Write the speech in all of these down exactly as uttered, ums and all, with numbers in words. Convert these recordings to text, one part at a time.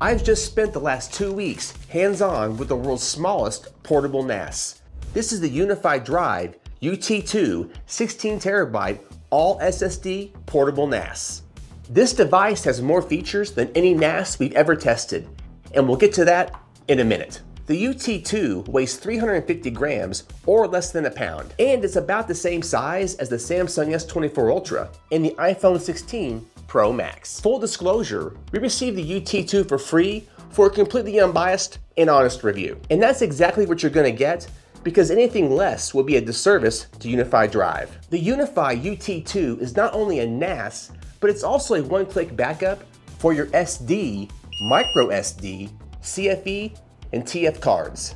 I've just spent the last two weeks hands-on with the world's smallest portable N A S. This is the UnifyDrive U T two sixteen terabyte all S S D portable N A S. This device has more features than any N A S we've ever tested, and we'll get to that in a minute. The U T two weighs three hundred fifty grams or less than a pound, and it's about the same size as the Samsung S twenty-four Ultra and the iPhone sixteen Pro Max. Full disclosure, we received the U T two for free for a completely unbiased and honest review. And that's exactly what you're gonna get, because anything less will be a disservice to UnifyDrive. The UnifyDrive U T two is not only a N A S, but it's also a one-click backup for your S D, micro S D, C F E, and T F cards.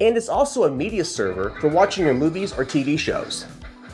And it's also a media server for watching your movies or T V shows.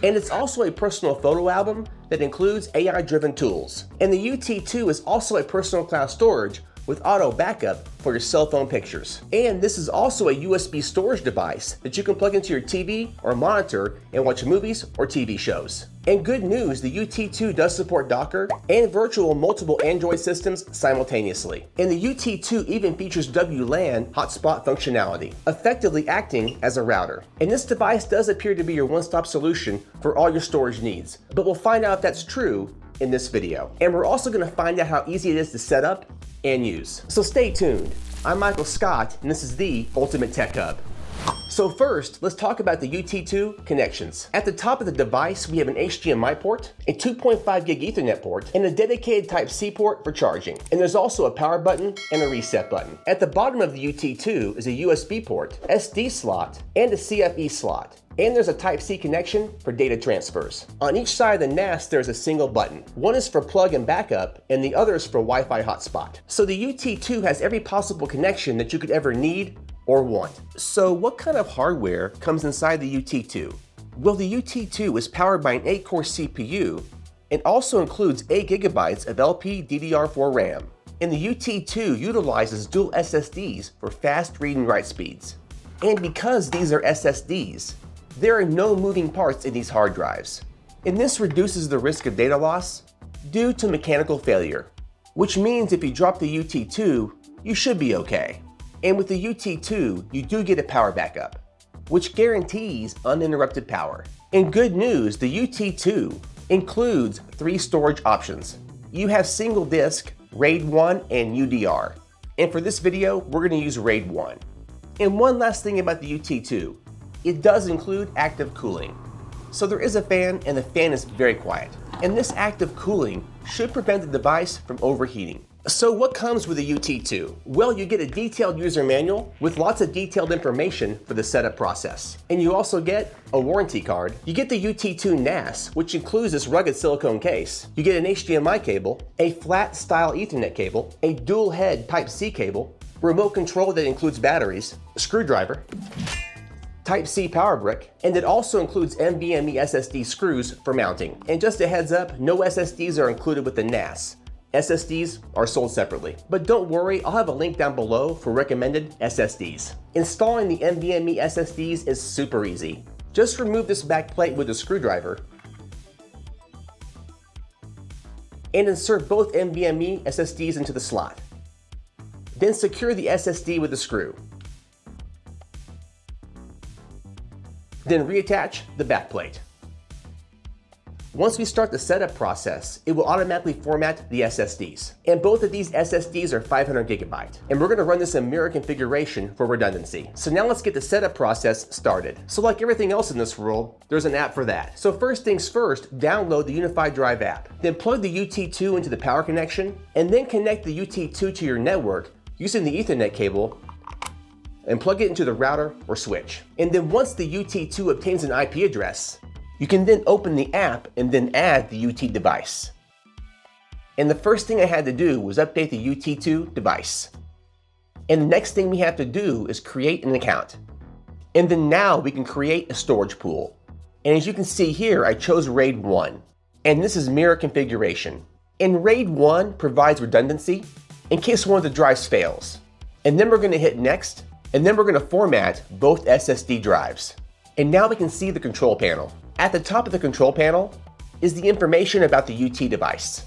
And it's also a personal photo album that includes A I-driven tools. And the U T two is also a personal cloud storage with auto backup for your cell phone pictures. And this is also a U S B storage device that you can plug into your T V or monitor and watch movies or T V shows. And good news, the U T two does support Docker and virtual multiple Android systems simultaneously. And the U T two even features W LAN hotspot functionality, effectively acting as a router. And this device does appear to be your one-stop solution for all your storage needs, but we'll find out if that's true in this video. And we're also gonna find out how easy it is to set up and use. So stay tuned. I'm Michael Scott, and this is the Ultimate Tech Hub. So first, let's talk about the U T two connections. At the top of the device, we have an H D M I port, a two point five gig Ethernet port, and a dedicated Type C port for charging. And there's also a power button and a reset button. At the bottom of the U T two is a U S B port, S D slot, and a C F E slot. And there's a Type C connection for data transfers. On each side of the N A S, there's a single button. One is for plug and backup, and the other is for Wi-Fi hotspot. So the U T two has every possible connection that you could ever need or want. So what kind of hardware comes inside the U T two? Well, the U T two is powered by an eight core C P U and also includes eight gigabytes of L P D D R four RAM. And the U T two utilizes dual S S Ds for fast read and write speeds. And because these are S S Ds, there are no moving parts in these hard drives, and this reduces the risk of data loss due to mechanical failure, which means if you drop the U T two, you should be okay. And with the U T two, you do get a power backup, which guarantees uninterrupted power. And good news, the U T two includes three storage options. You have single disk, RAID one, and U D R. And for this video, we're gonna use RAID one. And one last thing about the U T two, it does include active cooling. So there is a fan, and the fan is very quiet. And this active cooling should prevent the device from overheating. So what comes with the U T two? Well, you get a detailed user manual with lots of detailed information for the setup process. And you also get a warranty card. You get the U T two N A S, which includes this rugged silicone case. You get an H D M I cable, a flat style Ethernet cable, a dual head Type C cable, remote control that includes batteries, a screwdriver, Type C power brick, and it also includes N V M e S S D screws for mounting. And just a heads up, no S S Ds are included with the N A S. S S Ds are sold separately. But don't worry, I'll have a link down below for recommended S S Ds. Installing the N V M e S S Ds is super easy. Just remove this back plate with a screwdriver and insert both N V M e S S Ds into the slot. Then secure the S S D with a screw. Then reattach the backplate. Once we start the setup process, it will automatically format the S S Ds. And both of these S S Ds are five hundred gigabyte. And we're gonna run this in mirror configuration for redundancy. So now let's get the setup process started. So like everything else in this world, there's an app for that. So first things first, download the UnifyDrive app. Then plug the U T two into the power connection, and then connect the U T two to your network using the Ethernet cable and plug it into the router or switch. And then once the U T two obtains an I P address, you can then open the app and then add the U T device. And the first thing I had to do was update the U T two device. And the next thing we have to do is create an account. And then now we can create a storage pool. And as you can see here, I chose RAID one. And this is mirror configuration. And RAID one provides redundancy in case one of the drives fails. And then we're gonna hit next, and then we're gonna format both S S D drives. And now we can see the control panel. At the top of the control panel is the information about the U T device.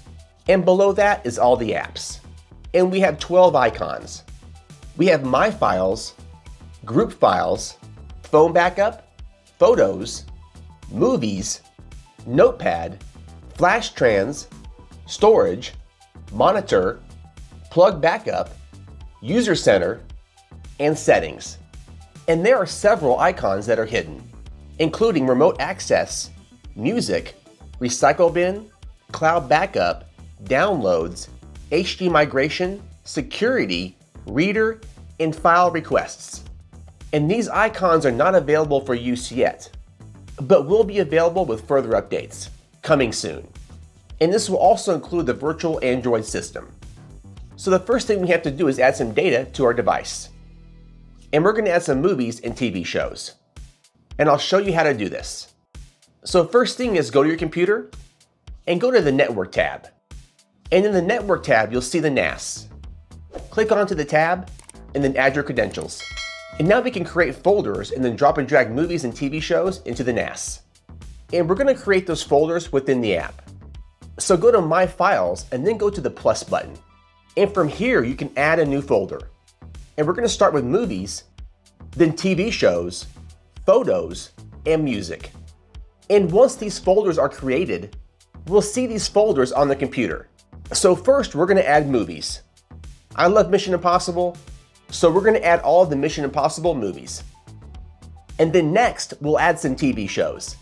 And below that is all the apps. and we have twelve icons. We have My Files, Group Files, Phone Backup, Photos, Movies, Notepad, FlashTrans, Storage, Monitor, Plug Backup, User Center, and Settings. And there are several icons that are hidden, including Remote Access, Music, Recycle Bin, Cloud Backup, Downloads, H D Migration, Security, Reader, and File Requests. And these icons are not available for use yet, but will be available with further updates coming soon. And this will also include the virtual Android system. So the first thing we have to do is add some data to our device. And we're going to add some movies and T V shows. And I'll show you how to do this. So first thing is go to your computer and go to the Network tab. And in the Network tab, you'll see the N A S. Click onto the tab and then add your credentials. And now we can create folders and then drop and drag movies and T V shows into the N A S. And we're going to create those folders within the app. So go to My Files and then go to the plus button. And from here, you can add a new folder. And we're going to start with movies, then T V shows, photos, and music. And once these folders are created, we'll see these folders on the computer. So first, we're going to add movies. I love Mission Impossible, so we're going to add all of the Mission Impossible movies. And then next, we'll add some T V shows.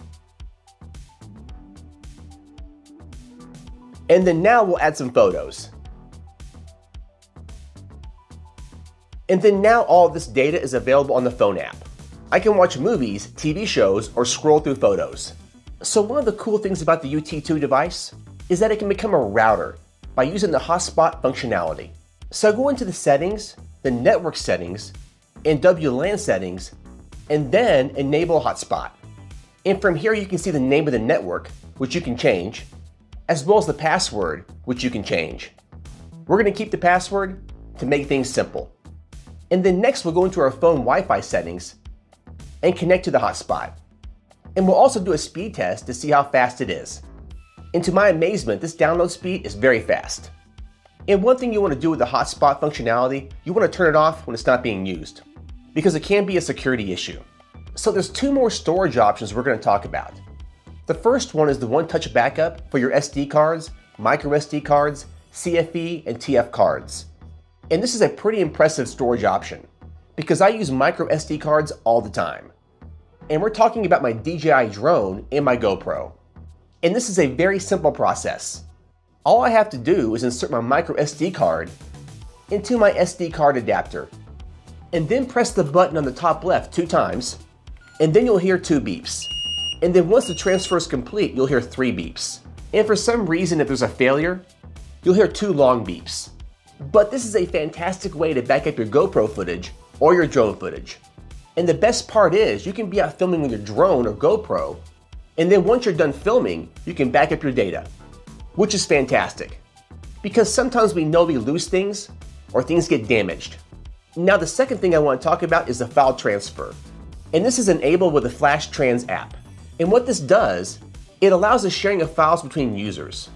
And then now we'll add some photos. And then now all of this data is available on the phone app. I can watch movies, T V shows, or scroll through photos. So one of the cool things about the U T two device is that it can become a router by using the hotspot functionality. So go into the settings, the network settings, and W LAN settings, and then enable hotspot. And from here you can see the name of the network, which you can change, as well as the password, which you can change. We're gonna keep the password to make things simple. And then next we'll go into our phone Wi-Fi settings and connect to the hotspot. And we'll also do a speed test to see how fast it is. And to my amazement, this download speed is very fast. And one thing you want to do with the hotspot functionality, you want to turn it off when it's not being used, because it can be a security issue. So there's two more storage options we're going to talk about. The first one is the one-touch backup for your S D cards, micro S D cards, C F E, and T F cards. And this is a pretty impressive storage option because I use micro S D cards all the time. And we're talking about my D J I drone and my GoPro. And this is a very simple process. All I have to do is insert my micro S D card into my S D card adapter and then press the button on the top left two times, and then you'll hear two beeps. And then once the transfer is complete, you'll hear three beeps. And for some reason, if there's a failure, you'll hear two long beeps. But this is a fantastic way to back up your GoPro footage or your drone footage. And the best part is you can be out filming with your drone or GoPro, and then once you're done filming, you can back up your data, which is fantastic because sometimes we know we lose things or things get damaged. Now, the second thing I want to talk about is the file transfer. And this is enabled with the FlashTrans app. And what this does, it allows the sharing of files between users.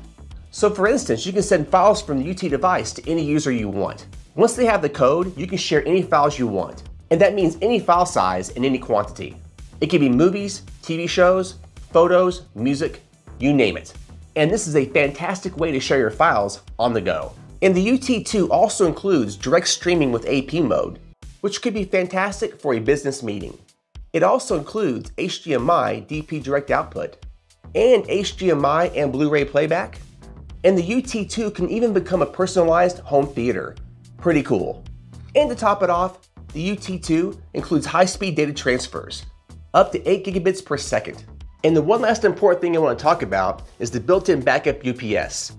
So for instance, you can send files from the U T device to any user you want. Once they have the code, you can share any files you want. And that means any file size and any quantity. It can be movies, T V shows, photos, music, you name it. And this is a fantastic way to share your files on the go. And the U T two also includes direct streaming with A P mode, which could be fantastic for a business meeting. It also includes H D M I D P direct output and H D M I and Blu-ray playback. And the U T two can even become a personalized home theater. Pretty cool. And to top it off, the U T two includes high-speed data transfers, up to eight gigabits per second. And the one last important thing I want to talk about is the built-in backup U P S,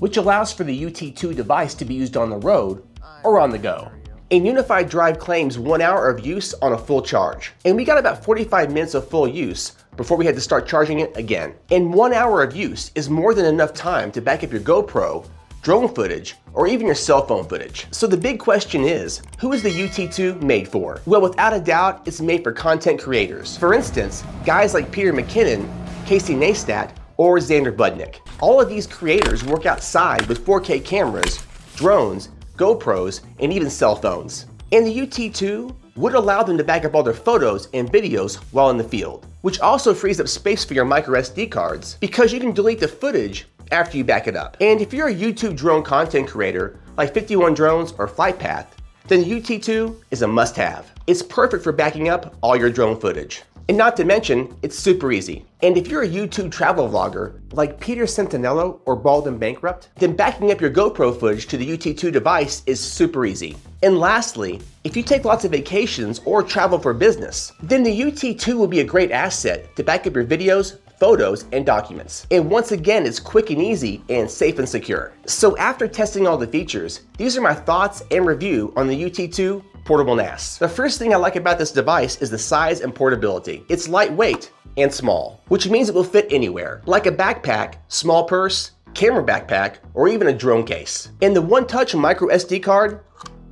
which allows for the U T two device to be used on the road or on the go. And UnifyDrive claims one hour of use on a full charge. And we got about forty-five minutes of full use before we had to start charging it again. And one hour of use is more than enough time to back up your GoPro, drone footage, or even your cell phone footage. So the big question is, who is the U T two made for? Well, without a doubt, it's made for content creators. For instance, guys like Peter McKinnon, Casey Neistat, or Xander Budnick. All of these creators work outside with four K cameras, drones, GoPros, and even cell phones. And the U T two would allow them to back up all their photos and videos while in the field, which also frees up space for your micro S D cards because you can delete the footage after you back it up. And if you're a YouTube drone content creator like fifty-one Drones or Flightpath, then the U T two is a must-have. It's perfect for backing up all your drone footage. And not to mention, it's super easy. And if you're a YouTube travel vlogger like Peter Centinello or Bald and Bankrupt, then backing up your GoPro footage to the U T two device is super easy. And lastly, if you take lots of vacations or travel for business, then the U T two will be a great asset to back up your videos, photos, and documents. And once again, it's quick and easy and safe and secure. So after testing all the features, these are my thoughts and review on the U T two Portable N A S. The first thing I like about this device is the size and portability. It's lightweight and small, which means it will fit anywhere, like a backpack, small purse, camera backpack, or even a drone case. And the one-touch micro S D card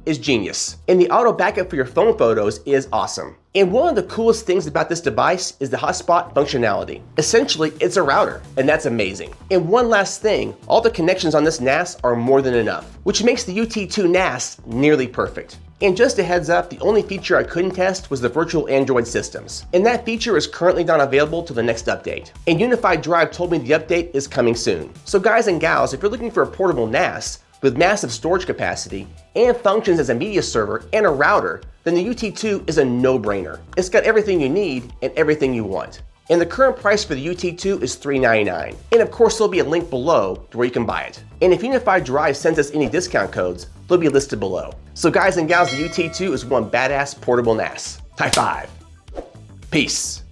is genius. And the auto backup for your phone photos is awesome. And one of the coolest things about this device is the hotspot functionality. Essentially, it's a router, and that's amazing. And one last thing, all the connections on this N A S are more than enough, which makes the U T two N A S nearly perfect. And just a heads up, the only feature I couldn't test was the virtual Android systems. And that feature is currently not available till the next update. And UnifyDrive told me the update is coming soon. So guys and gals, if you're looking for a portable N A S with massive storage capacity and functions as a media server and a router, then the U T two is a no-brainer. It's got everything you need and everything you want. And the current price for the U T two is three ninety-nine. And of course, there'll be a link below to where you can buy it. And if UnifyDrive sends us any discount codes, they'll be listed below. So guys and gals, the U T two is one badass portable N A S. High five. Peace.